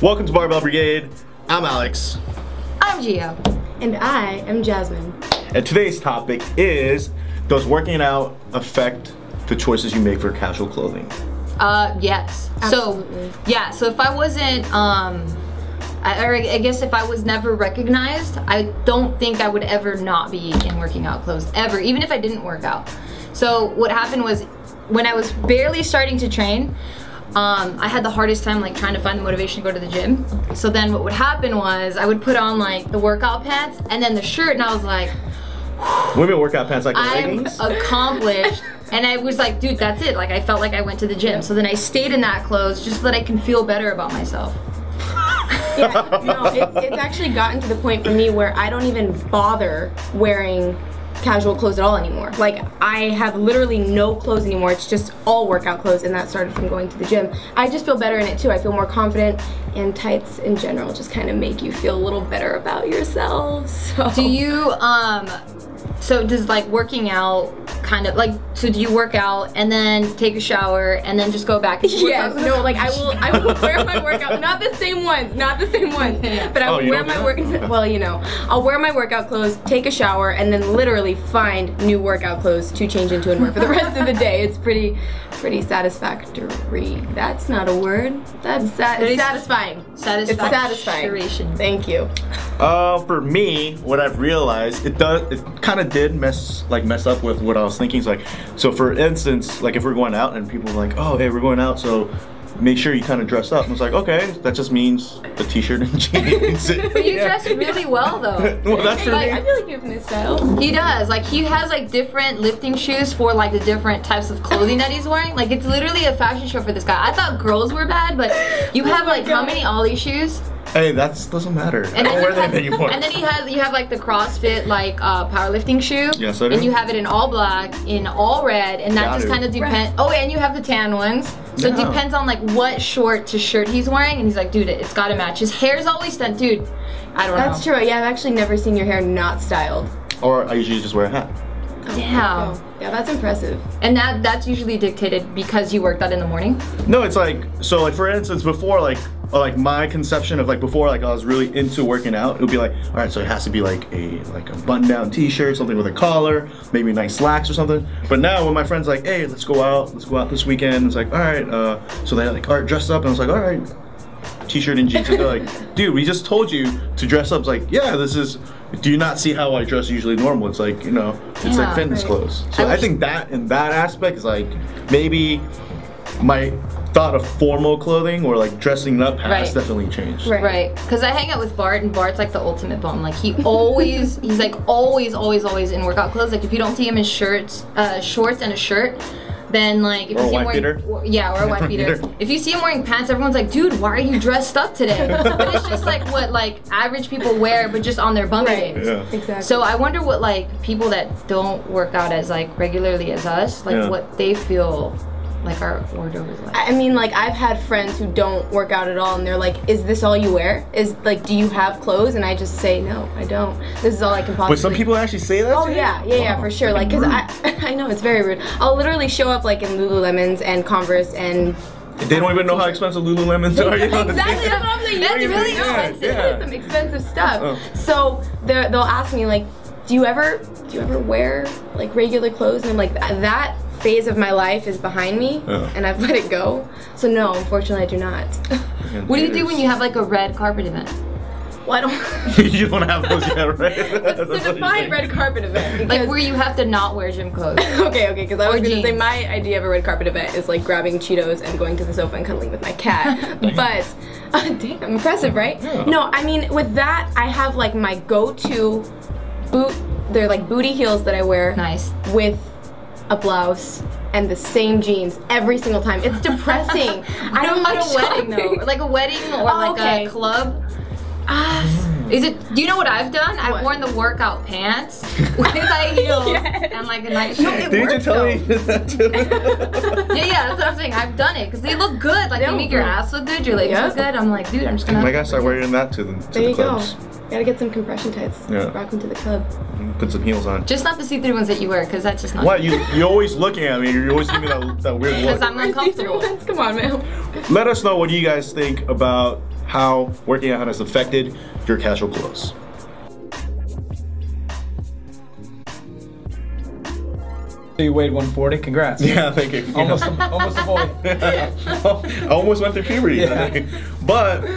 Welcome to Barbell Brigade. I'm Alex. I'm Gio. And I am Jasmine. And today's topic is, does working out affect the choices you make for casual clothing? Yes. Absolutely. So, yeah, so if I wasn't, I guess if I was never recognized, I don't think I would ever not be in working out clothes, ever, even if I didn't work out. So what happened was, when I was barely starting to train, I had the hardest time like trying to find the motivation to go to the gym. So then what would happen was, I would put on like the workout pants and then the shirt, and I was like, women workout pants like the leggings? I'm accomplished. And I was like, dude, that's it. Like, I felt like I went to the gym. So then I stayed in that clothes just so that I can feel better about myself. Yeah, no, it's actually gotten to the point for me where I don't even bother wearing casual clothes at all anymore. Like, I have literally no clothes anymore. It's just all workout clothes, and that started from going to the gym. I just feel better in it too. I feel more confident, and tights in general just kind of make you feel a little better about yourself. So do you so does like working out kind of like, so do you work out and then take a shower and then just go back and work out? No, like I will wear my workout, not the same ones, but I will wear my workout, well, you know, I'll wear my workout clothes, take a shower, and then literally find new workout clothes to change into and wear for the rest of the day. It's pretty satisfactory. That's not a word. That's satisfying. Satisfying. Thank you. For me, what I've realized, it kind of did mess up with what I was thinking. It's like, so for instance, like if we're going out and people are like, oh, hey, we're going out, so make sure you kind of dress up. And it's like, okay, that just means a t-shirt and jeans. But you dress really well though. Well, that's true. Like, I feel like you have new style. He does. Like, he has like different lifting shoes for like the different types of clothing that he's wearing. Like, it's literally a fashion show for this guy. I thought girls were bad, but you have like how many ollie shoes? Hey, that doesn't matter. And I don't wear that anymore. And then you have like the CrossFit like powerlifting shoe. Yes, I do. And you have it in all black, in all red, and that just kind of depends. Oh, and you have the tan ones. So it depends on like what short to shirt he's wearing, and he's like, dude, it's got to match. His hair's always done, dude. I don't know. That's true. Yeah, I've actually never seen your hair not styled. Or I usually just wear a hat. Yeah. Oh, yeah, that's impressive. And that's usually dictated because you worked out in the morning? No, it's like, so like for instance, before like my conception of like before, like I was really into working out, it would be like, all right, so it has to be like a button-down t-shirt, something with a collar, maybe nice slacks or something. But now when my friend's like, hey, let's go out this weekend, it's like, all right, so they like, all right, dressed up, and I was like, all right, t-shirt and jeans. And they're like, dude, we just told you to dress up. It's like, yeah, this is, do you not see how I dress usually normal? It's like, you know, it's like fitness clothes. So I think that in that aspect is like, maybe my thought of formal clothing or like dressing up has definitely changed. Right, because I hang out with Bart, and Bart's like the ultimate bum. Like he always, he's like always in workout clothes. Like if you don't see him in shorts and a shirt, then like if you see him wearing, or a white beater. If you see him wearing pants, everyone's like, dude, why are you dressed up today? But it's just like what like average people wear, but just on their bum days. Yeah. Exactly. So I wonder what like people that don't work out as like regularly as us, like what they feel like our wardrobe is like. I mean, like I've had friends who don't work out at all, and they're like, is this all you wear? Is like, do you have clothes? And I just say, no, I don't. This is all I can possibly. But some people actually say that? Oh yeah, yeah, wow. Yeah, for sure. Like, cause I know it's very rude. I'll literally show up like in Lululemons and Converse, and they don't even know how expensive Lululemons are. You know? Exactly, that's what I'm saying. That's really expensive. Yeah. Some expensive stuff. So they'll ask me like, do you ever wear like regular clothes? And I'm like, that phase of my life is behind me, and I've let it go. So no, unfortunately I do not. What do you do when you have like a red carpet event? Well, I don't. You don't have those yet, right? It's a defined red carpet event. Like where you have to not wear gym clothes. Okay, because I was going to say my idea of a red carpet event is like grabbing Cheetos and going to the sofa and cuddling with my cat. But, damn, impressive, right? Yeah. No, I mean with that, I have like my go-to boot, they're like booty heels that I wear. Nice. With a blouse and the same jeans every single time. It's depressing. I don't like a wedding though. Like a wedding or a club. Do you know what I've done? What? I've worn the workout pants with high heels and like a nice shirt. Did you tell me that too? Yeah, that's what I'm saying. I've done it because they look good. Like they make your ass look good. Your legs look good. I'm like, dude, I'm just gonna. I gotta start wearing that to the clubs. There you go. Gotta get some compression tights. Yeah. Rock them to the club. Put some heels on. Just not the see-through ones that you wear, because that's just not. What? You're always looking at me. You're always giving me that weird look. Because I'm uncomfortable. Come on, man. Let us know what you guys think about how working out has affected your casual clothes. So you weighed 140, congrats. Yeah, thank you. Almost a boy. Almost went through puberty. Yeah. But